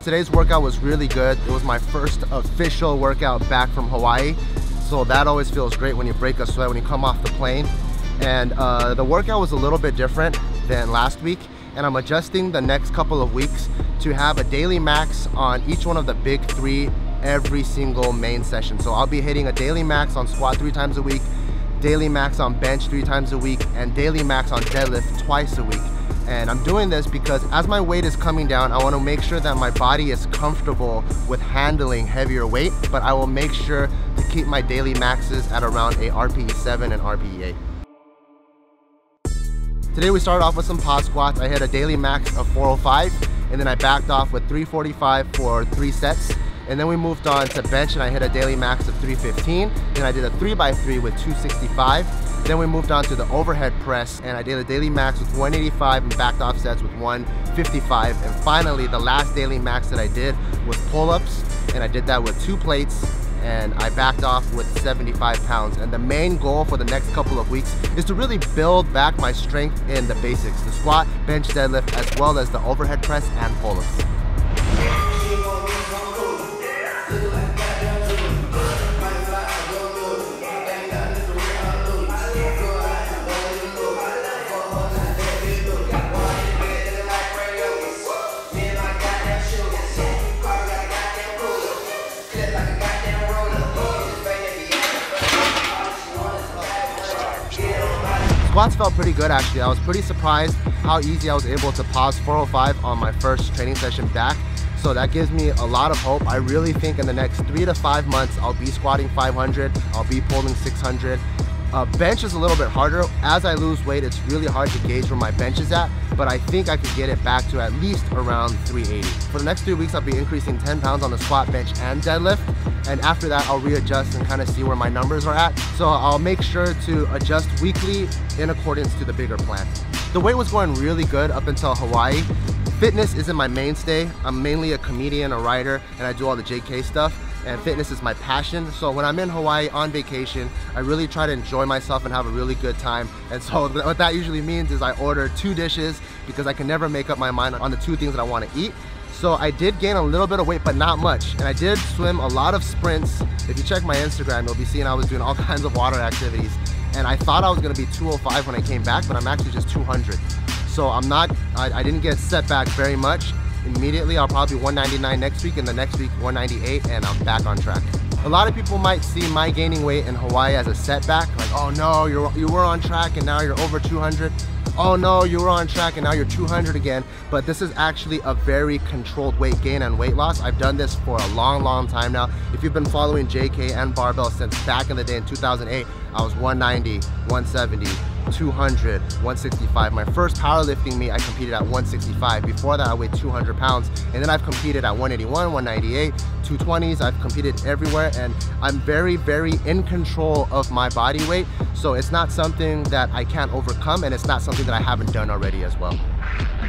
Today's workout was really good. It was my first official workout back from Hawaii, so that always feels great when you break a sweat when you come off the plane. And the workout was a little bit different than last week, and I'm adjusting the next couple of weeks to have a daily max on each one of the big three every single main session. So I'll be hitting a daily max on squat 3 times a week, daily max on bench 3 times a week, and daily max on deadlift twice a week. And I'm doing this because as my weight is coming down, I want to make sure that my body is comfortable with handling heavier weight, but I will make sure to keep my daily maxes at around a RPE 7 and RPE 8. Today we started off with some pod squats. I hit a daily max of 405, and then I backed off with 345 for 3 sets. And then we moved on to bench and I hit a daily max of 315. Then I did a 3x3 with 265. Then we moved on to the overhead press and I did a daily max with 185 and backed off sets with 155. And finally, the last daily max that I did was pull-ups, and I did that with 2 plates and I backed off with 75 pounds. And the main goal for the next couple of weeks is to really build back my strength in the basics, the squat, bench, deadlift, as well as the overhead press and pull-ups. Squats felt pretty good actually. I was pretty surprised how easy I was able to pause 405 on my first training session back. So that gives me a lot of hope. I really think in the next 3 to 5 months, I'll be squatting 500, I'll be pulling 600. Bench is a little bit harder. As I lose weight, it's really hard to gauge where my bench is at, but I think I could get it back to at least around 380. For the next 3 weeks, I'll be increasing 10 pounds on the squat, bench, and deadlift. And after that, I'll readjust and kind of see where my numbers are at. So I'll make sure to adjust weekly in accordance to the bigger plan. The weight was going really good up until Hawaii. Fitness isn't my mainstay. I'm mainly a comedian, a writer, and I do all the JK stuff. And fitness is my passion. So when I'm in Hawaii on vacation, I really try to enjoy myself and have a really good time. And so what that usually means is I order 2 dishes because I can never make up my mind on the 2 things that I want to eat. So I did gain a little bit of weight, but not much. And I did swim a lot of sprints. If you check my Instagram, you'll be seeing I was doing all kinds of water activities. And I thought I was gonna be 205 when I came back, but I'm actually just 200. So I didn't get set back very much. Immediately, I'll probably be 199 next week, and the next week 198, and I'm back on track. A lot of people might see my gaining weight in Hawaii as a setback, like, oh no, you were on track and now you're over 200. Oh no, you were on track and now you're 200 again. But this is actually a very controlled weight gain and weight loss. I've done this for a long, long time now. If you've been following JKN Barbell since back in the day in 2008, I was 190, 170, 200, 165. My first powerlifting meet, I competed at 165. Before that, I weighed 200 pounds. And then I've competed at 181, 198, 220s. I've competed everywhere. And I'm very, very in control of my body weight. So it's not something that I can't overcome. And it's not something that I haven't done already as well.